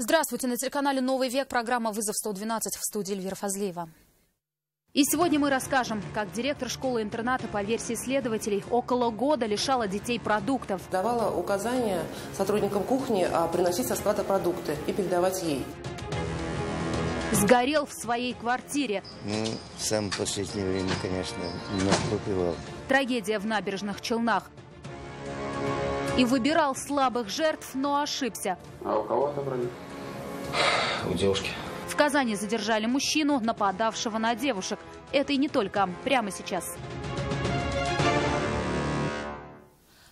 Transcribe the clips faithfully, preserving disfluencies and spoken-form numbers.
Здравствуйте. На телеканале «Новый век» программа «Вызов сто двенадцать», в студии Эльвира Фазлеева. И сегодня мы расскажем, как директор школы-интерната, по версии следователей, около года лишала детей продуктов. Давала указания сотрудникам кухни приносить со склада продукты и передавать ей. Сгорел в своей квартире. Ну, сам в последнее время, конечно, немного попивал. Трагедия в Набережных Челнах. И выбирал слабых жертв, но ошибся. А у кого отобрали? У девушки. В Казани задержали мужчину, нападавшего на девушек. Это и не только. Прямо сейчас.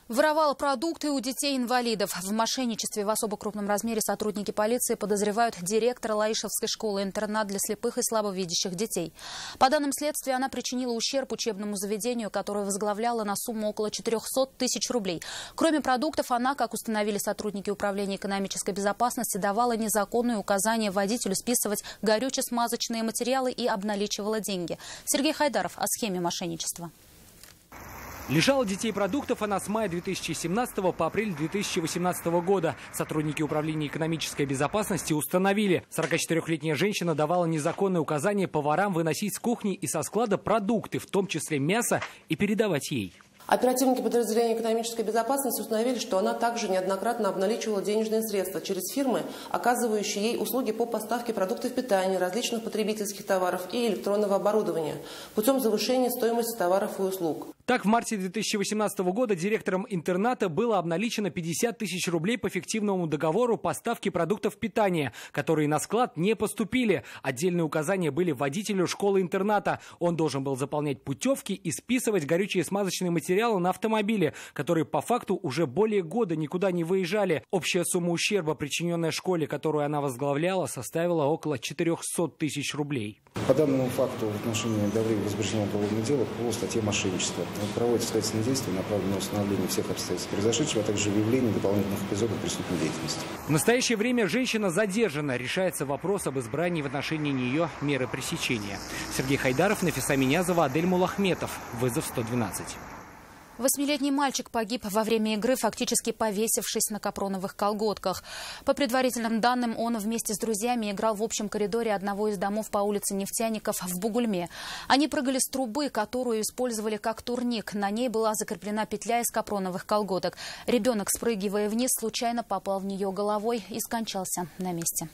Воровал продукты у детей-инвалидов. В мошенничестве в особо крупном размере сотрудники полиции подозревают директора Лайшевской школы-интернат для слепых и слабовидящих детей. По данным следствия, она причинила ущерб учебному заведению, которое возглавляла, на сумму около четырёхсот тысяч рублей. Кроме продуктов, она, как установили сотрудники Управления экономической безопасности, давала незаконные указания водителю списывать горюче-смазочные материалы и обналичивала деньги. Сергей Хайдаров о схеме мошенничества. Лишала детей продуктов она с мая две тысячи семнадцатого по апрель две тысячи восемнадцатого года. Сотрудники Управления экономической безопасности установили, сорокачетырёхлетняя женщина давала незаконные указания поварам выносить с кухни и со склада продукты, в том числе мясо, и передавать ей. Оперативники подразделения экономической безопасности установили, что она также неоднократно обналичивала денежные средства через фирмы, оказывающие ей услуги по поставке продуктов питания, различных потребительских товаров и электронного оборудования, путем завышения стоимости товаров и услуг. Так, в марте две тысячи восемнадцатого года директором интерната было обналичено пятьдесят тысяч рублей по фиктивному договору поставки продуктов питания, которые на склад не поступили. Отдельные указания были водителю школы-интерната. Он должен был заполнять путевки и списывать горючие смазочные материалы на автомобиле, которые по факту уже более года никуда не выезжали. Общая сумма ущерба, причиненная школе, которую она возглавляла, составила около четырёхсот тысяч рублей. По данному факту в отношении Давреева возбуждено уголовное дело по статье «Мошенничество». Проводятся следственные действия, направленные на установление всех обстоятельств произошедшего, а также выявление дополнительных эпизодов преступной деятельности. В настоящее время женщина задержана. Решается вопрос об избрании в отношении нее меры пресечения. Сергей Хайдаров, Нафиса Минязова, Адель Мулахметов. Вызов сто двенадцать. Восьмилетний мальчик погиб во время игры, фактически повесившись на капроновых колготках. По предварительным данным, он вместе с друзьями играл в общем коридоре одного из домов по улице Нефтяников в Бугульме. Они прыгали с трубы, которую использовали как турник. На ней была закреплена петля из капроновых колготок. Ребенок, спрыгивая вниз, случайно попал в нее головой и скончался на месте.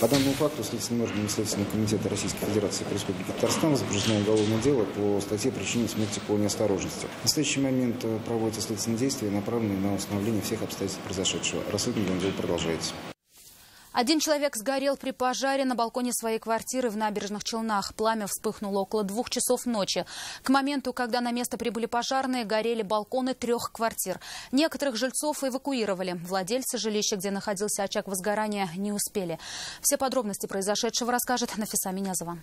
По данному факту следственным органам Следственного комитета Российской Федерации по Республике Татарстан возбуждено уголовное дело по статье «Причинение смерти по неосторожности». В настоящий момент проводятся следственные действия, направленные на установление всех обстоятельств произошедшего. Расследование дела продолжается. Один человек сгорел при пожаре на балконе своей квартиры в Набережных Челнах. Пламя вспыхнуло около двух часов ночи. К моменту, когда на место прибыли пожарные, горели балконы трех квартир. Некоторых жильцов эвакуировали. Владельцы жилища, где находился очаг возгорания, не успели. Все подробности произошедшего расскажет Нафиса Минязова.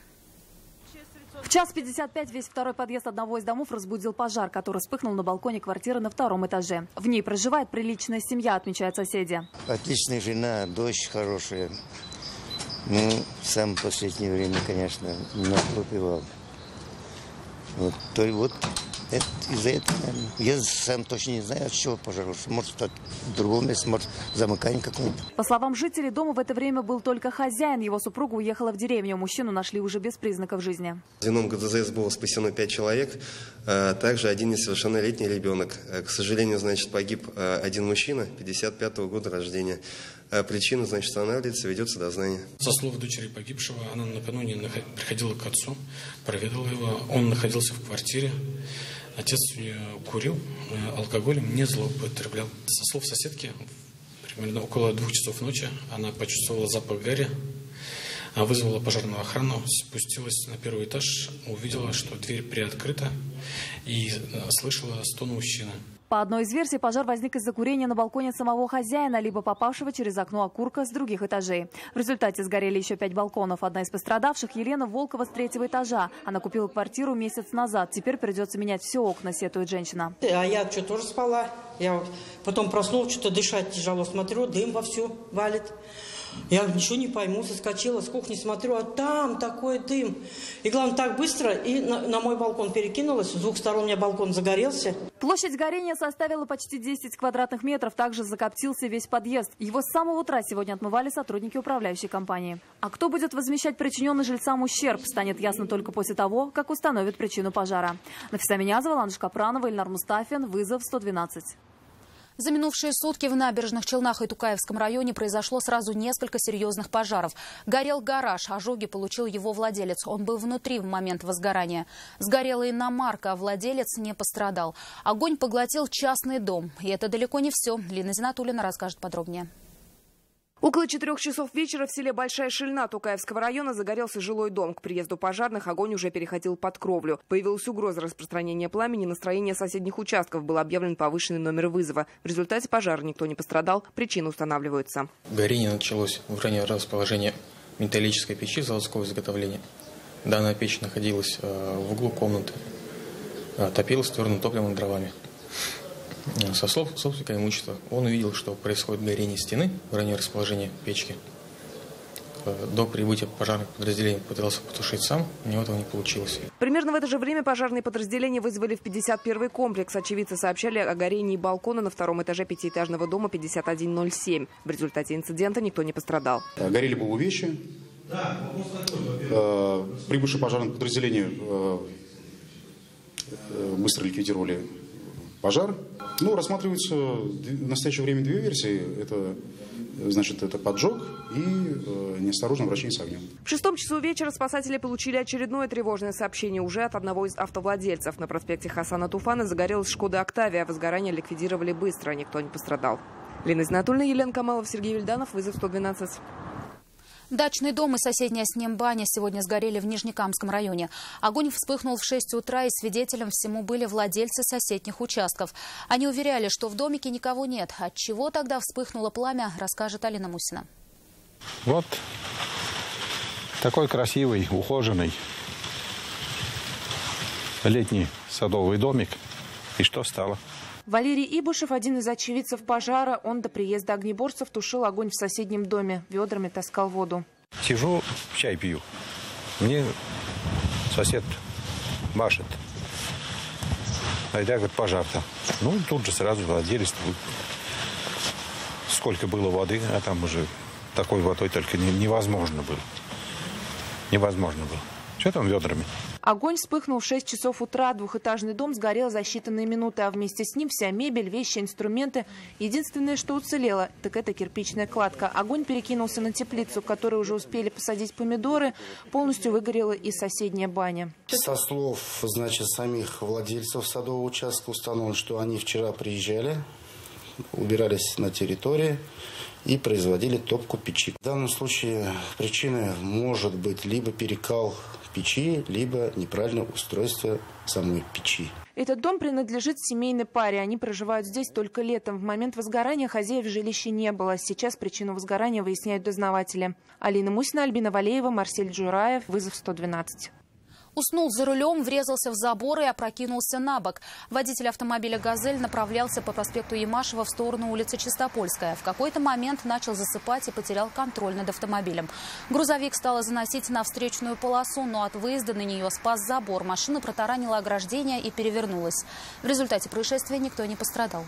В час пятьдесят пять весь второй подъезд одного из домов разбудил пожар, который вспыхнул на балконе квартиры на втором этаже. В ней проживает приличная семья, отмечают соседи. Отличная жена, дочь хорошая. Ну, сам в последнее время, конечно, немного попивал. Вот, то, вот из-за этого, наверное. Я сам точно не знаю, от чего пожар. Может, от другого места, может, замыкание какое-то. По словам жителей, дома в это время был только хозяин. Его супруга уехала в деревню. Мужчину нашли уже без признаков жизни. Звеном ГДЗС было спасено пять человек, а также один несовершеннолетний ребенок. К сожалению, значит, погиб один мужчина пятьдесят пятого года рождения. Причина, значит, устанавливается, ведется дознание. Со слов дочери погибшего, она накануне приходила к отцу, проведала его. Он находился в квартире. Отец курил, алкоголем не злоупотреблял. Со слов соседки, примерно около двух часов ночи, она почувствовала запах гари, вызвала пожарную охрану, спустилась на первый этаж, увидела, что дверь приоткрыта, и слышала стон мужчины. По одной из версий, пожар возник из-за курения на балконе самого хозяина, либо попавшего через окно окурка с других этажей. В результате сгорели еще пять балконов. Одна из пострадавших – Елена Волкова с третьего этажа. Она купила квартиру месяц назад. Теперь придется менять все окна, сетует женщина. А я что, тоже спала? Я потом проснулась, что-то дышать тяжело, смотрю, дым вовсю валит. Я ничего не пойму, соскочила с кухни, смотрю, а там такой дым. И, главное, так быстро, и на, на мой балкон перекинулась, с двух сторон у меня балкон загорелся. Площадь горения составила почти десять квадратных метров, также закоптился весь подъезд. Его с самого утра сегодня отмывали сотрудники управляющей компании. А кто будет возмещать причиненный жильцам ущерб, станет ясно только после того, как установят причину пожара. Нафиса Минязова, Анж Капранова, Ильнар Мустафин, «Вызов сто двенадцать». За минувшие сутки в Набережных Челнах и Тукаевском районе произошло сразу несколько серьезных пожаров. Горел гараж, ожоги получил его владелец. Он был внутри в момент возгорания. Сгорела иномарка, а владелец не пострадал. Огонь поглотил частный дом. И это далеко не все. Лина Зинатуллина расскажет подробнее. Около четырех часов вечера в селе Большая Шильна Тукаевского района загорелся жилой дом. К приезду пожарных огонь уже переходил под кровлю. Появилась угроза распространения пламени, настроение соседних участков. Был объявлен повышенный номер вызова. В результате пожара никто не пострадал, причины устанавливаются. Горение началось в районе расположения металлической печи заводского изготовления. Данная печь находилась в углу комнаты. Топилась твердым топливом и дровами. Со слов собственника имущества, он увидел, что происходит горение стены в районе расположения печки. До прибытия пожарных подразделений пытался потушить сам, у него этого не получилось. Примерно в это же время пожарные подразделения вызвали в пятьдесят первый комплекс. Очевидцы сообщали о горении балкона на втором этаже пятиэтажного дома пятьдесят один ноль семь. В результате инцидента никто не пострадал. Горели бы увечья. Прибывшие пожарные подразделения быстро ликвидировали пожар. Ну, рассматриваются в настоящее время две версии. Это, значит, это поджог и э, неосторожное обращение с огнем. В шестом часу вечера спасатели получили очередное тревожное сообщение уже от одного из автовладельцев. На проспекте Хасана Туфана загорелась «Шкода Октавия». Возгорание ликвидировали быстро, никто не пострадал. Лина Зинатуллина, Елена Камалова, Сергей Вильданов, «Вызов сто двенадцать». Дачный дом и соседняя с ним баня сегодня сгорели в Нижнекамском районе. Огонь вспыхнул в шесть утра, и свидетелем всему были владельцы соседних участков. Они уверяли, что в домике никого нет. От чего тогда вспыхнуло пламя, расскажет Алина Мусина. Вот такой красивый, ухоженный летний садовый домик. И что стало? Валерий Ибушев, один из очевидцев пожара, он до приезда огнеборцев тушил огонь в соседнем доме, ведрами таскал воду. Сижу, чай пью. Мне сосед машет. Айда, говорит, пожар-то. Ну, тут же сразу владелец. Сколько было воды, а там уже такой водой только невозможно было. Невозможно было. Что там ведрами? Огонь вспыхнул в шесть часов утра. Двухэтажный дом сгорел за считанные минуты, а вместе с ним вся мебель, вещи, инструменты. Единственное, что уцелело, так это кирпичная кладка. Огонь перекинулся на теплицу, в которой уже успели посадить помидоры. Полностью выгорела и соседняя баня. Со слов, значит, самих владельцев садового участка установлено, что они вчера приезжали, убирались на территории и производили топку печи. В данном случае причина может быть либо перекал печи, либо неправильное устройство самой печи. Этот дом принадлежит семейной паре. Они проживают здесь только летом. В момент возгорания хозяев в жилище не было. Сейчас причину возгорания выясняют дознаватели. Алина Мусина, Альбина Валеева, Марсель Джураев, «Вызов сто двенадцать». Уснул за рулем, врезался в забор и опрокинулся на бок. Водитель автомобиля «Газель» направлялся по проспекту Ямашева в сторону улицы Чистопольская. В какой-то момент начал засыпать и потерял контроль над автомобилем. Грузовик стало заносить на встречную полосу, но от выезда на нее спас забор. Машина протаранила ограждение и перевернулась. В результате происшествия никто не пострадал.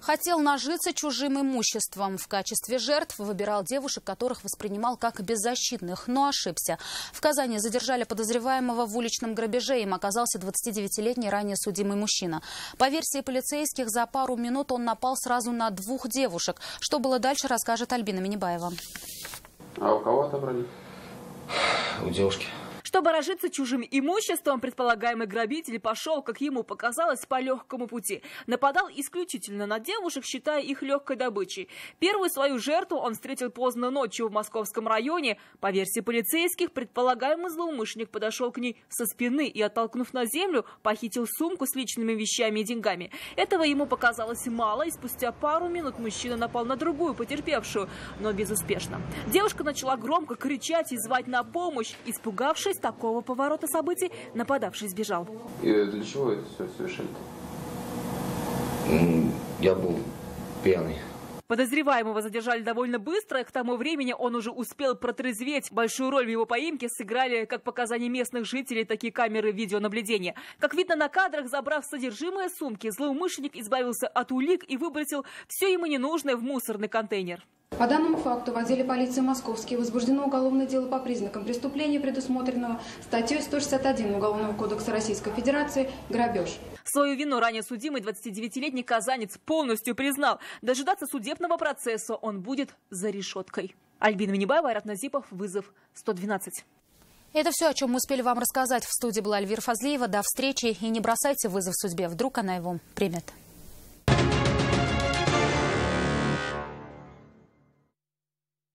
Хотел нажиться чужим имуществом. В качестве жертв выбирал девушек, которых воспринимал как беззащитных, но ошибся. В Казани задержали подозреваемого в уличном грабеже. Им оказался двадцатидевятилетний ранее судимый мужчина. По версии полицейских, за пару минут он напал сразу на двух девушек. Что было дальше, расскажет Альбина Минибаева. А у кого отобрали? У девушки. Чтобы разжиться чужим имуществом, предполагаемый грабитель пошел, как ему показалось, по легкому пути. Нападал исключительно на девушек, считая их легкой добычей. Первую свою жертву он встретил поздно ночью в московском районе. По версии полицейских, предполагаемый злоумышленник подошел к ней со спины и, оттолкнув на землю, похитил сумку с личными вещами и деньгами. Этого ему показалось мало, и спустя пару минут мужчина напал на другую потерпевшую, но безуспешно. Девушка начала громко кричать и звать на помощь. Испугавшись, Без такого поворота событий нападавший сбежал. И для чего это все совершили-то? Я был пьяный. Подозреваемого задержали довольно быстро, к тому времени он уже успел протрезветь. Большую роль в его поимке сыграли, как показания местных жителей, такие камеры видеонаблюдения. Как видно на кадрах, забрав содержимое сумки, злоумышленник избавился от улик и выбросил все ему ненужное в мусорный контейнер. По данному факту в отделе полиции Московский возбуждено уголовное дело по признакам преступления, предусмотренного статьей сто шестьдесят один Уголовного кодекса Российской Федерации «Грабеж». Свою вину ранее судимый двадцатидевятилетний казанец полностью признал. Дожидаться судебного процесса он будет за решеткой. Альбина Минибаева, Айрат Назипов, «Вызов сто двенадцать». Это все, о чем мы успели вам рассказать. В студии была Эльвира Фазлеева. До встречи и не бросайте вызов судьбе. Вдруг она его примет.